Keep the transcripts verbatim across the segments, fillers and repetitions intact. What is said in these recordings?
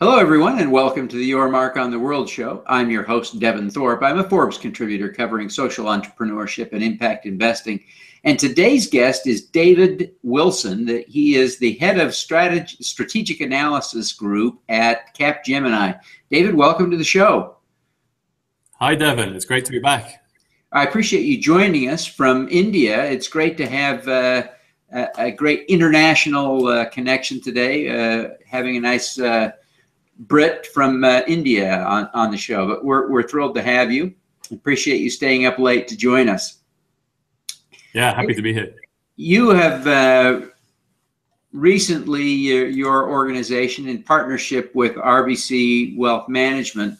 Hello, everyone, and welcome to the Your Mark on the World show. I'm your host, Devin Thorpe. I'm a Forbes contributor covering social entrepreneurship and impact investing. And today's guest is David Wilson. He is the head of strategic analysis group at Capgemini. David, welcome to the show. Hi, Devin. It's great to be back. I appreciate you joining us from India. It's great to have uh, a great international uh, connection today, uh, having a nice uh, Brit from uh, India on, on the show, but we're, we're thrilled to have you. Appreciate you staying up late to join us. Yeah, happy to be here. You have uh, recently, your, your organization in partnership with R B C Wealth Management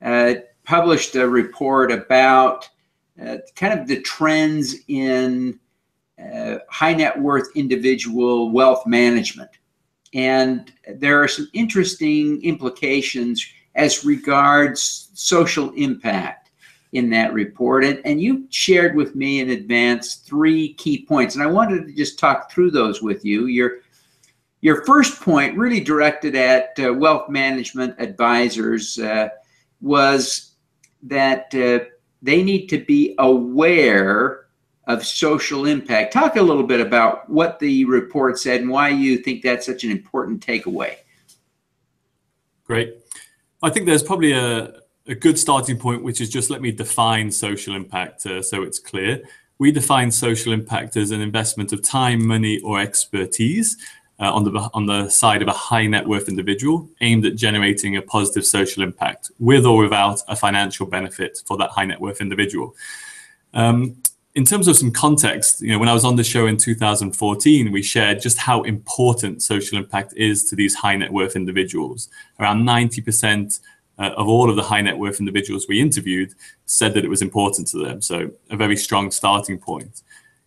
uh, published a report about uh, kind of the trends in uh, high net worth individual wealth management. And there are some interesting implications as regards social impact in that report. And, and you shared with me in advance three key points, and I wanted to just talk through those with you. Your, your first point, really directed at uh, wealth management advisors, uh, was that uh, they need to be aware of social impact. Talk a little bit about what the report said and why you think that's such an important takeaway. Great. I think there's probably a, a good starting point, which is just let me define social impact uh, so it's clear. We define social impact as an investment of time, money, or expertise uh, on the, on the side of a high net worth individual aimed at generating a positive social impact with or without a financial benefit for that high net worth individual. Um, In terms of some context, you know, when I was on the show in two thousand fourteen, we shared just how important social impact is to these high net worth individuals. Around ninety percent uh, of all of the high net worth individuals we interviewed said that it was important to them. So a very strong starting point.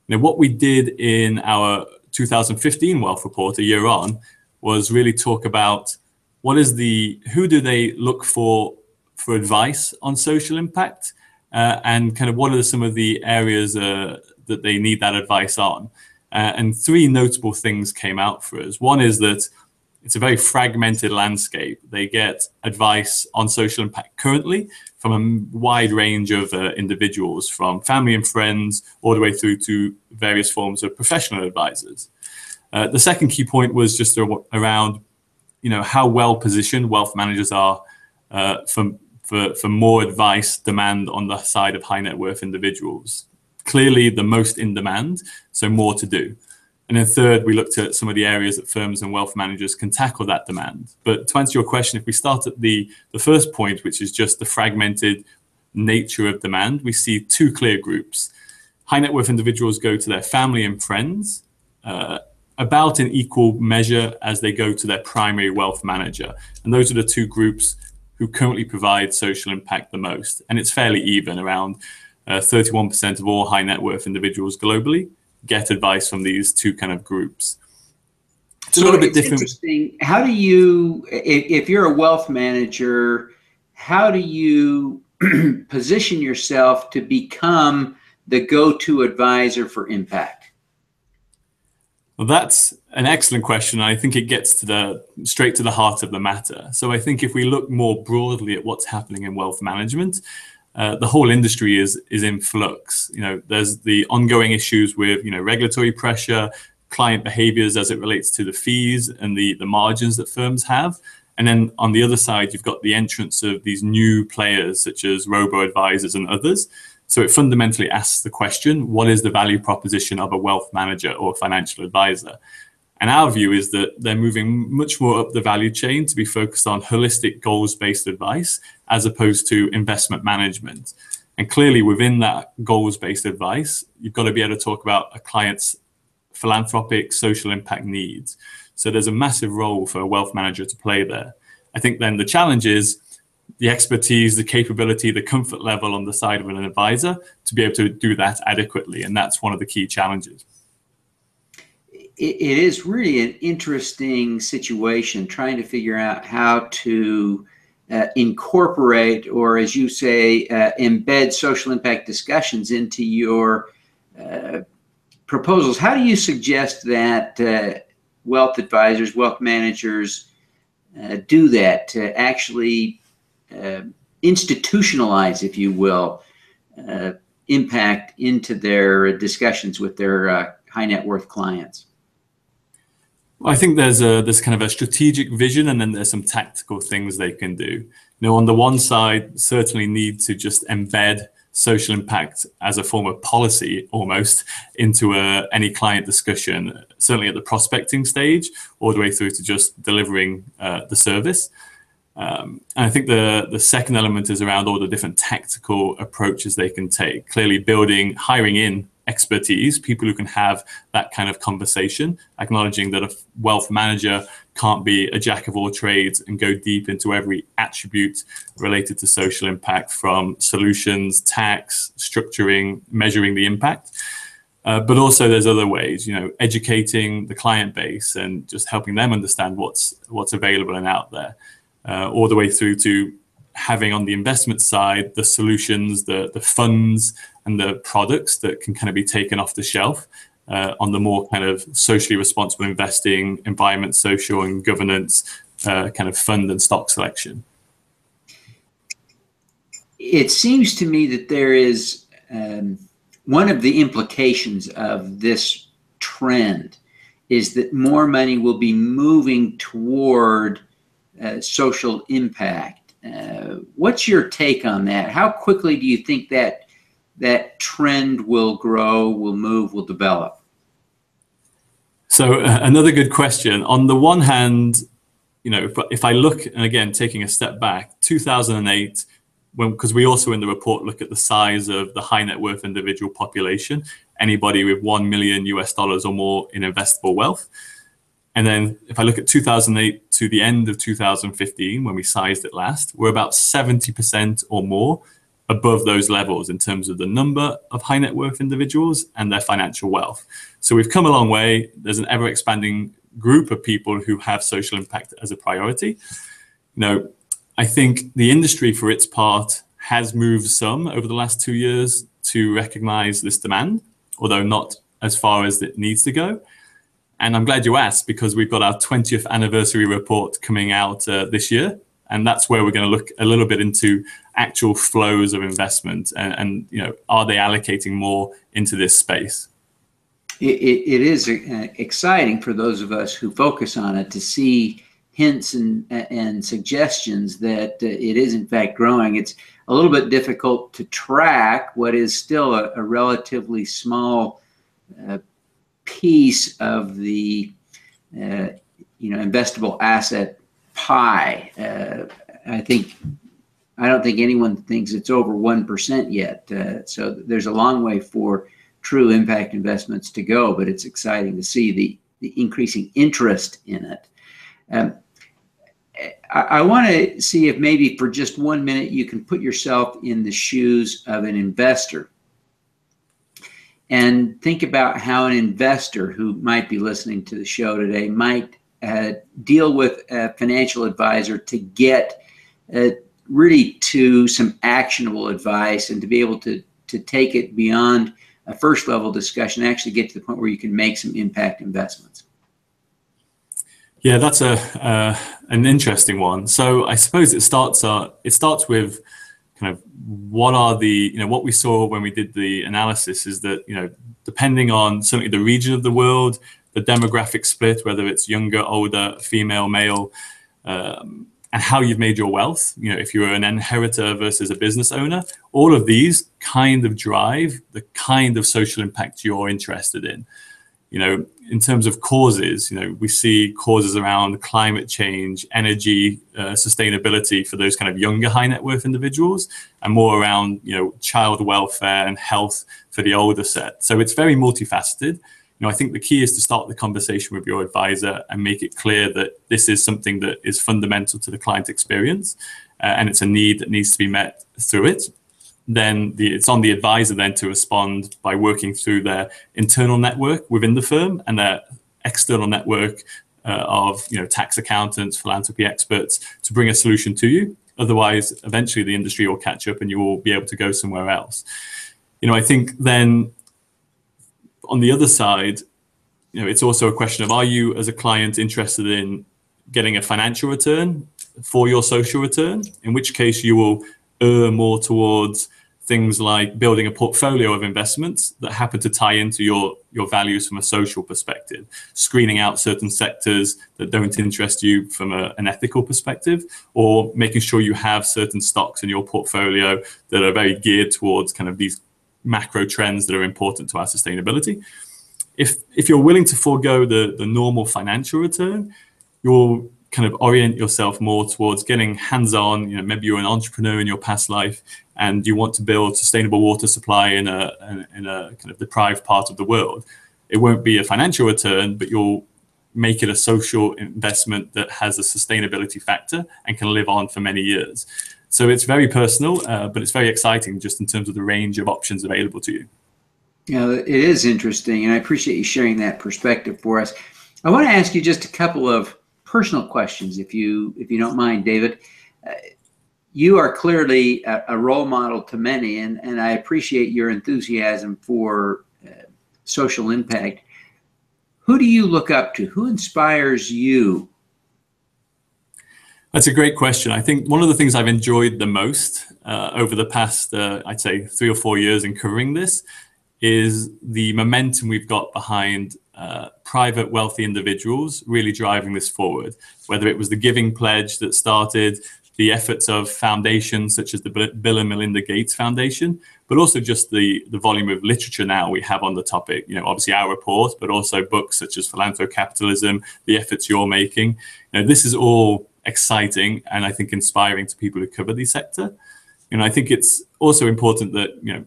Now, what we did in our two thousand fifteen wealth report a year on was really talk about what is the, who do they look for for advice on social impact? Uh, and kind of what are some of the areas uh, that they need that advice on. Uh, and three notable things came out for us. One is that it's a very fragmented landscape. They get advice on social impact currently from a wide range of uh, individuals, from family and friends, all the way through to various forms of professional advisors. Uh, the second key point was just around, you know, how well positioned wealth managers are uh, from For, for more advice demand on the side of high net worth individuals. Clearly the most in demand, so more to do. And then third, we looked at some of the areas that firms and wealth managers can tackle that demand. But to answer your question, if we start at the, the first point, which is just the fragmented nature of demand, we see two clear groups. High net worth individuals go to their family and friends, uh, about in equal measure as they go to their primary wealth manager. And those are the two groups who currently provide social impact the most. And it's fairly even. Around thirty-one percent uh, of all high net worth individuals globally get advice from these two kind of groups. It's so a little bit different. Interesting. How do you, if, if you're a wealth manager, how do you position yourself to become the go-to advisor for impact? Well, that's an excellent question. I think it gets to the straight to the heart of the matter. So I think if we look more broadly at what's happening in wealth management, uh, the whole industry is is in flux. You know, there's the ongoing issues with, you know, regulatory pressure, client behaviors as it relates to the fees and the, the margins that firms have. And then on the other side, you've got the entrance of these new players such as robo-advisors and others. So it fundamentally asks the question, what is the value proposition of a wealth manager or financial advisor? And our view is that they're moving much more up the value chain to be focused on holistic goals-based advice as opposed to investment management. And clearly within that goals-based advice, you've got to be able to talk about a client's philanthropic social impact needs. So there's a massive role for a wealth manager to play there. I think then the challenge is the expertise, the capability, the comfort level on the side of an advisor to be able to do that adequately. And that's one of the key challenges. It is really an interesting situation trying to figure out how to uh, incorporate, or as you say, uh, embed social impact discussions into your uh, proposals. How do you suggest that uh, wealth advisors, wealth managers uh, do that, to actually uh, institutionalize, if you will, uh, impact into their discussions with their uh, high net worth clients? Well, I think there's a there's kind of a strategic vision, and then there's some tactical things they can do. You know, on the one side, certainly need to just embed social impact as a form of policy almost into a, any client discussion, certainly at the prospecting stage, all the way through to just delivering uh, the service. Um, and I think the, the second element is around all the different tactical approaches they can take, clearly building, hiring in expertise, people who can have that kind of conversation, acknowledging that a wealth manager can't be a jack of all trades and go deep into every attribute related to social impact, from solutions, tax, structuring, measuring the impact. Uh, but also there's other ways, you know, educating the client base and just helping them understand what's, what's available and out there, uh, all the way through to having on the investment side the solutions, the, the funds and the products that can kind of be taken off the shelf uh, on the more kind of socially responsible investing, environment, social and governance uh, kind of fund and stock selection. It seems to me that there is um, one of the implications of this trend is that more money will be moving toward uh, social impact. Uh, what's your take on that? How quickly do you think that that trend will grow, will move, will develop? So uh, another good question. On the one hand, you know, if, if I look, and again, taking a step back, two thousand eight, when, because we also in the report look at the size of the high net worth individual population, anybody with one million U S dollars or more in investable wealth. And then if I look at two thousand eight to the end of two thousand fifteen, when we sized it last, we're about seventy percent or more above those levels in terms of the number of high net worth individuals and their financial wealth. So we've come a long way. There's an ever expanding group of people who have social impact as a priority. You know, I think the industry for its part has moved some over the last two years to recognize this demand, although not as far as it needs to go. And I'm glad you asked, because we've got our twentieth anniversary report coming out uh, this year. And that's where we're going to look a little bit into actual flows of investment and, and you know, are they allocating more into this space? It, it, it is uh, exciting for those of us who focus on it to see hints and, and suggestions that uh, it is in fact growing. It's a little bit difficult to track what is still a, a relatively small uh, piece of the uh, you know, investable asset pie. Uh, I think I don't think anyone thinks it's over one percent yet. Uh, so there's a long way for true impact investments to go, but it's exciting to see the the increasing interest in it. Um, I, I want to see if maybe for just one minute you can put yourself in the shoes of an investor and think about how an investor who might be listening to the show today might uh, deal with a financial advisor to get uh, really to some actionable advice and to be able to, to take it beyond a first level discussion, actually get to the point where you can make some impact investments. Yeah, that's a, uh, an interesting one. So I suppose it starts, uh, it starts with kind of what are the, you know, what we saw when we did the analysis is that, you know, depending on certainly the region of the world, the demographic split, whether it's younger, older, female, male, um, and how you've made your wealth, you know, if you're an inheritor versus a business owner, all of these kind of drive the kind of social impact you're interested in. You know, in terms of causes, you know, we see causes around climate change, energy, uh, sustainability for those kind of younger high net worth individuals, and more around, you know, child welfare and health for the older set. So it's very multifaceted. You know, I think the key is to start the conversation with your advisor and make it clear that this is something that is fundamental to the client experience, uh, and it's a need that needs to be met through it. Then the, it's on the advisor then to respond by working through their internal network within the firm and their external network uh, of, you know, tax accountants, philanthropy experts to bring a solution to you. Otherwise, eventually the industry will catch up and you will be able to go somewhere else. You know, I think then on the other side, you know, it's also a question of, are you as a client interested in getting a financial return for your social return, in which case you will err more towards things like building a portfolio of investments that happen to tie into your, your values from a social perspective, screening out certain sectors that don't interest you from a, an ethical perspective, or making sure you have certain stocks in your portfolio that are very geared towards kind of these macro trends that are important to our sustainability. If, if you're willing to forego the, the normal financial return, you'll kind of orient yourself more towards getting hands-on. You know, maybe you're an entrepreneur in your past life and you want to build sustainable water supply in a, in a kind of deprived part of the world. It won't be a financial return, but you'll make it a social investment that has a sustainability factor and can live on for many years. So it's very personal, uh, but it's very exciting just in terms of the range of options available to you. You know, it is interesting, and I appreciate you sharing that perspective for us. I want to ask you just a couple of personal questions, if you if you don't mind, David. Uh, you are clearly a, a role model to many, and, and I appreciate your enthusiasm for uh, social impact. Who do you look up to? Who inspires you? That's a great question. I think one of the things I've enjoyed the most uh, over the past, uh, I'd say, three or four years in covering this is the momentum we've got behind Uh, private wealthy individuals really driving this forward, whether it was the Giving Pledge that started, the efforts of foundations such as the Bill and Melinda Gates Foundation, but also just the, the volume of literature now we have on the topic. You know, obviously our report, but also books such as Philanthrocapitalism, the efforts you're making. You know, this is all exciting and I think inspiring to people who cover the sector. You know, I think it's also important that, you know,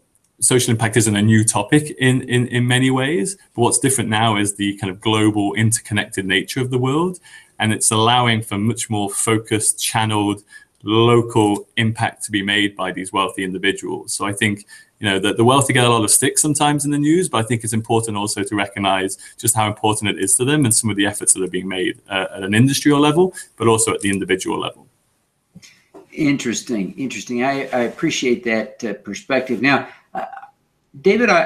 social impact isn't a new topic in, in, in many ways, but what's different now is the kind of global interconnected nature of the world. And it's allowing for much more focused, channeled, local impact to be made by these wealthy individuals. So I think, you know, that the wealthy get a lot of stick sometimes in the news, but I think it's important also to recognize just how important it is to them and some of the efforts that are being made uh, at an industrial level, but also at the individual level. Interesting, interesting. I, I appreciate that uh, perspective. Now, Uh, David, I,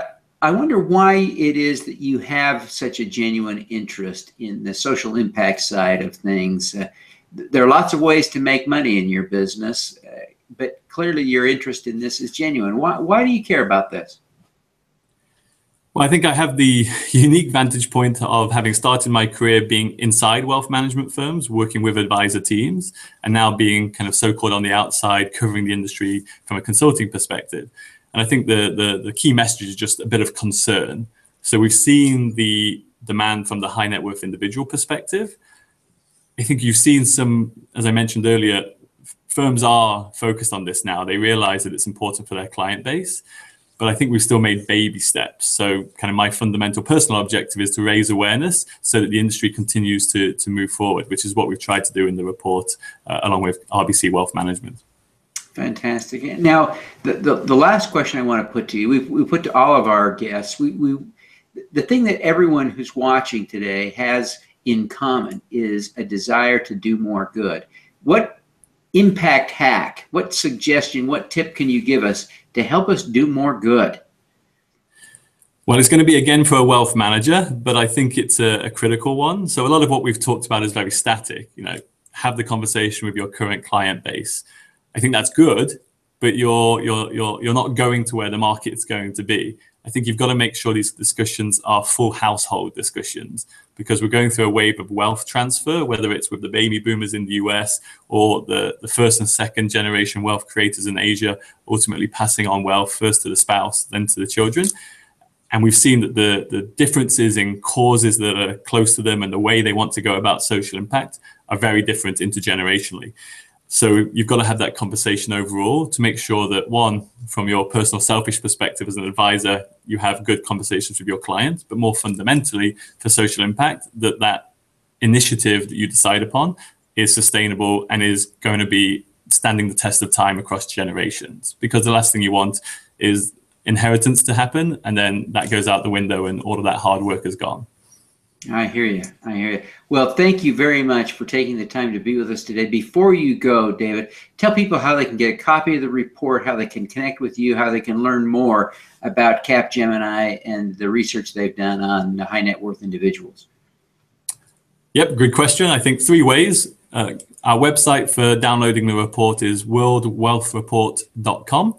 I wonder why it is that you have such a genuine interest in the social impact side of things. Uh, th there are lots of ways to make money in your business, uh, but clearly your interest in this is genuine. Why, why do you care about this? Well, I think I have the unique vantage point of having started my career being inside wealth management firms, working with advisor teams, and now being kind of so-called on the outside, covering the industry from a consulting perspective. And I think the, the, the key message is just a bit of concern. So we've seen the demand from the high net worth individual perspective. I think you've seen some, as I mentioned earlier, firms are focused on this now. They realize that it's important for their client base, but I think we've still made baby steps. So kind of my fundamental personal objective is to raise awareness so that the industry continues to, to move forward, which is what we've tried to do in the report uh, along with R B C Wealth Management. Fantastic. Now, the, the, the last question I want to put to you, we've, we put to all of our guests, we, we, the thing that everyone who's watching today has in common is a desire to do more good. What impact hack, what suggestion, what tip can you give us to help us do more good? Well, it's going to be again for a wealth manager, but I think it's a, a critical one. So a lot of what we've talked about is very static. You know, have the conversation with your current client base. I think that's good, but you're, you're, you're, you're not going to where the market's going to be. I think you've got to make sure these discussions are full household discussions, because we're going through a wave of wealth transfer, whether it's with the baby boomers in the U S or the, the first and second generation wealth creators in Asia, ultimately passing on wealth first to the spouse, then to the children. And we've seen that the, the differences in causes that are close to them and the way they want to go about social impact are very different intergenerationally. So you've got to have that conversation overall to make sure that, one, from your personal selfish perspective as an advisor, you have good conversations with your clients, but more fundamentally for social impact, that that initiative that you decide upon is sustainable and is going to be standing the test of time across generations. Because the last thing you want is inheritance to happen, and then that goes out the window and all of that hard work is gone. I hear you. I hear you. Well, thank you very much for taking the time to be with us today. Before you go, David, tell people how they can get a copy of the report, how they can connect with you, how they can learn more about Capgemini and the research they've done on high net worth individuals. Yep, good question. I think three ways. Uh, our website for downloading the report is world wealth report dot com.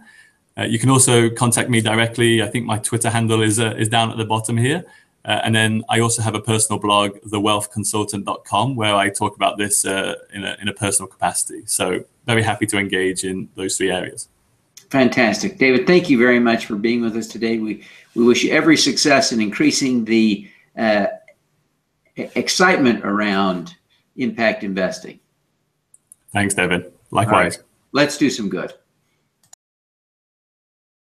Uh, you can also contact me directly. I think my Twitter handle is uh, is down at the bottom here. Uh, and then I also have a personal blog, the wealth consultant dot com, where I talk about this uh, in, a, in a personal capacity. So very happy to engage in those three areas. Fantastic. David, thank you very much for being with us today. We, we wish you every success in increasing the uh, excitement around impact investing. Thanks, David. Likewise. All right. Let's do some good.